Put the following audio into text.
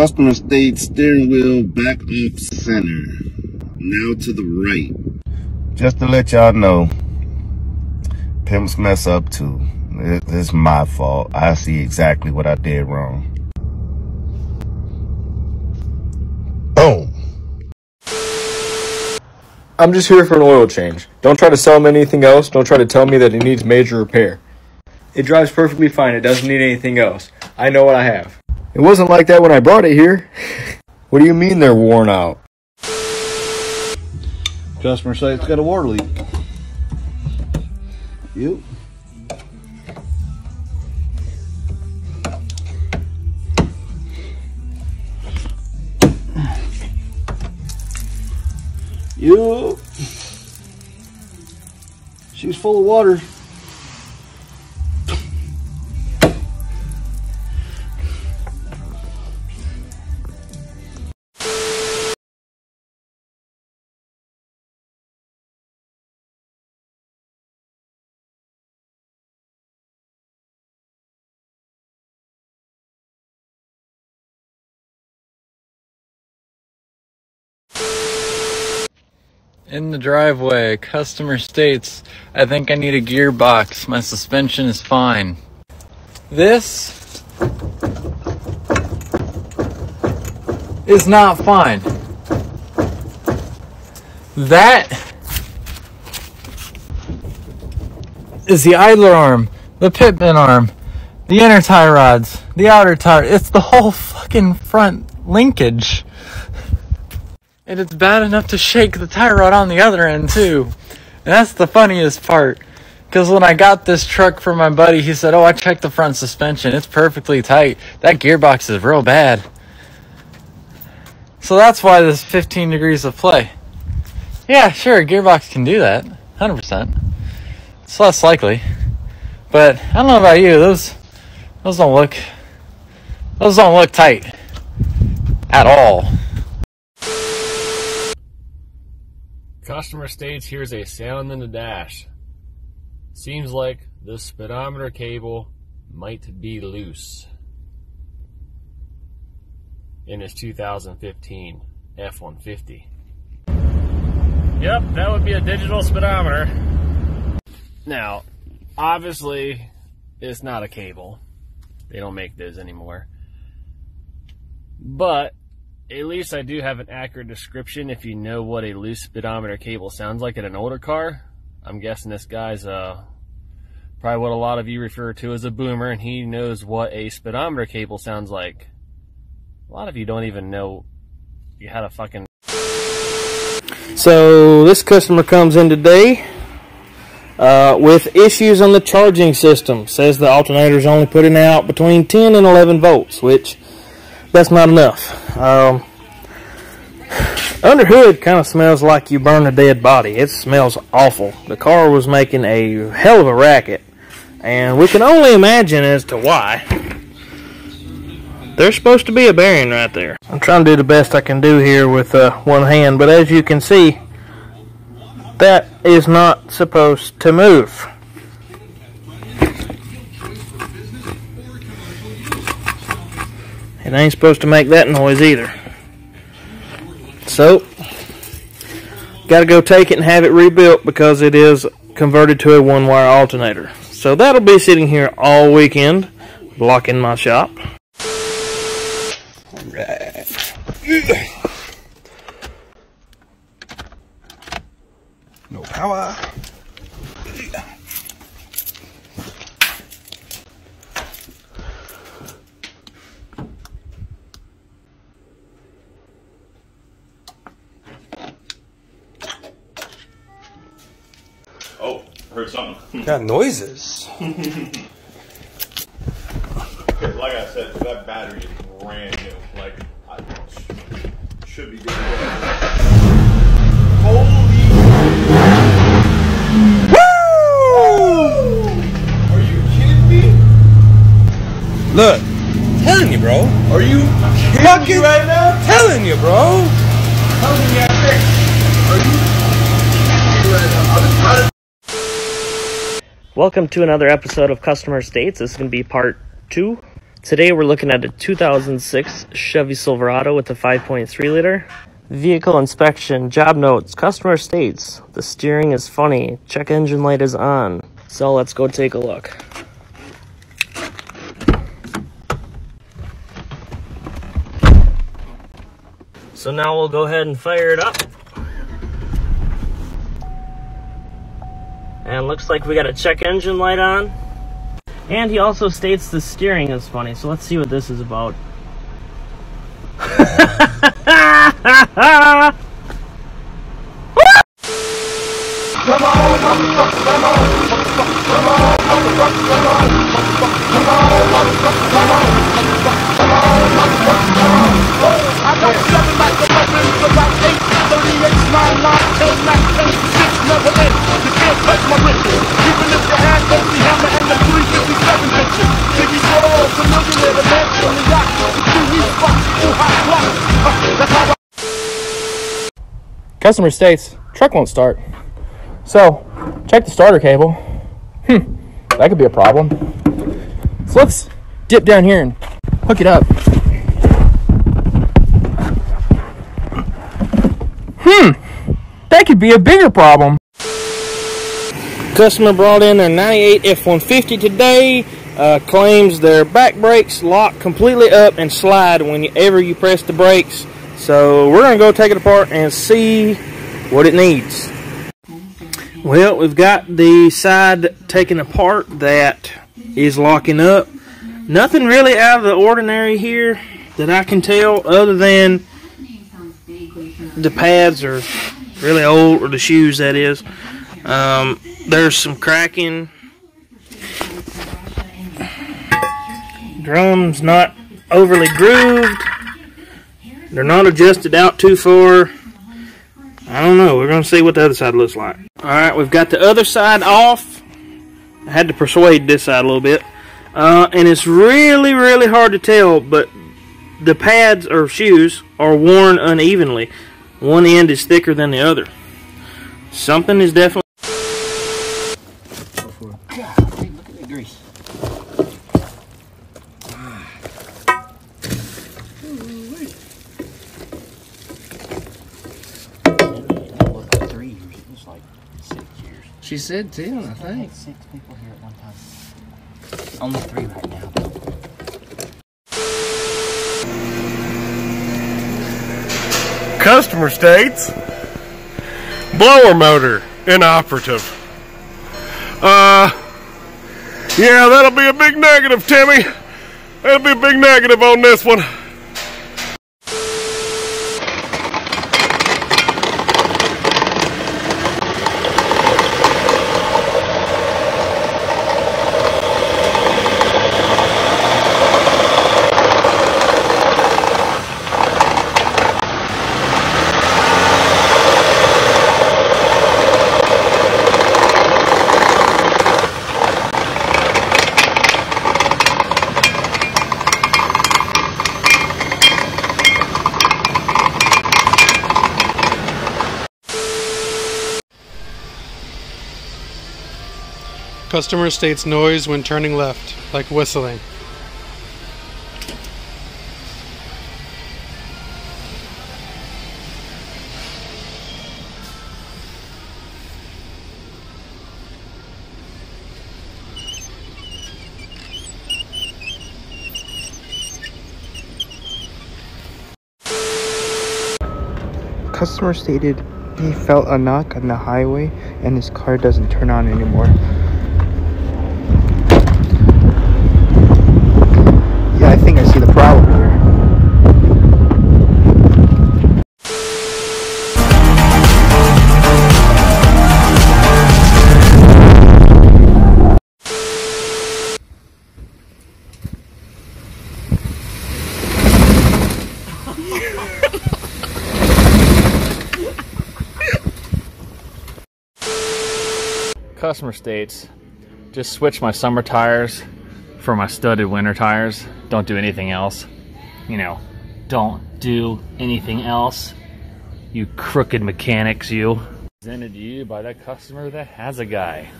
Customer stayed steering wheel back off center. Now to the right. Just to let y'all know, pimps mess up too. It's my fault. I see exactly what I did wrong. Boom. I'm just here for an oil change. Don't try to sell me anything else. Don't try to tell me that it needs major repair. It drives perfectly fine. It doesn't need anything else. I know what I have. It wasn't like that when I brought it here. What do you mean they're worn out? Customer say it's got a water leak. Yep. Yep. She's full of water. In the driveway, customer states, I think I need a gearbox. My suspension is fine. This is not fine. That is the idler arm, the pitman arm, the inner tie rods, the outer tie. It's the whole fucking front linkage. And it's bad enough to shake the tie rod on the other end too. And that's the funniest part. Because when I got this truck from my buddy, he said, oh, I checked the front suspension. It's perfectly tight. That gearbox is real bad. So that's why there's 15 degrees of play. Yeah, sure, a gearbox can do that. 100%. It's less likely. But I don't know about you. Those don't look tight. At all. Customer states hears a sound in the dash. Seems like the speedometer cable might be loose in his 2015 F-150. Yep, that would be a digital speedometer. Now, obviously, it's not a cable. They don't make those anymore. But at least I do have an accurate description if you know what a loose speedometer cable sounds like in an older car. I'm guessing this guy's probably what a lot of you refer to as a boomer, and he knows what a speedometer cable sounds like. A lot of you don't even know you had a fucking... So this customer comes in today with issues on the charging system. Says the alternator's only putting out between 10 and 11 volts, which... that's not enough. Under hood kind of smells like you burn a dead body. It smells awful. The car was making a hell of a racket, and we can only imagine as to why. There's supposed to be a bearing right there. I'm trying to do the best I can do here with one hand, but as you can see, that is not supposed to move. It ain't supposed to make that noise either. So, gotta go take it and have it rebuilt because it is converted to a one-wire alternator. So that'll be sitting here all weekend, blocking my shop. All right. No power. Something. Got noises. Like I said, that battery is brand new. Like, I should be good. Holy! Woo! Are you kidding me? Look, I'm telling you, bro. Are you kidding me right now? I'm telling you, bro. I'm telling you, are you kidding me right now? I'm just trying to... Welcome to another episode of Customer States. This is going to be part 2. Today we're looking at a 2006 Chevy Silverado with a 5.3 liter. Vehicle inspection, job notes, customer states, the steering is funny, check engine light is on. So let's go take a look. So now we'll go ahead and fire it up. And looks like we got a check engine light on. And he also states the steering is funny, so let's see what this is about. Customer states, truck won't start. So, check the starter cable. That could be a problem. So let's dip down here and hook it up. That could be a bigger problem. Customer brought in their 98 F-150 today. Claims their back brakes lock completely up and slide whenever you press the brakes. So we're gonna go take it apart and see what it needs. Well, we've got the side taken apart that is locking up. Nothing really out of the ordinary here that I can tell, other than the pads are really old, or the shoes, that is. There's some cracking. Drums not overly grooved. They're not adjusted out too far. I don't know. We're going to see what the other side looks like. Alright, we've got the other side off. I had to persuade this side a little bit. And it's really, really hard to tell, but the pads or shoes are worn unevenly. One end is thicker than the other. Something is definitely... God, dude, look at that grease. She said 10, I think. 6 people here at one time. Only 3 right now. Customer states, blower motor inoperative. Yeah, that'll be a big negative, Timmy. That'll be a big negative on this one. Customer states noise when turning left, like whistling. Customer stated he felt a knock on the highway and his car doesn't turn on anymore. I think I see the problem here. Customer states, just switch my summer tires for my studded winter tires. Don't do anything else. You know, don't do anything else. You crooked mechanics, you. Presented to you by that customer that has a guy.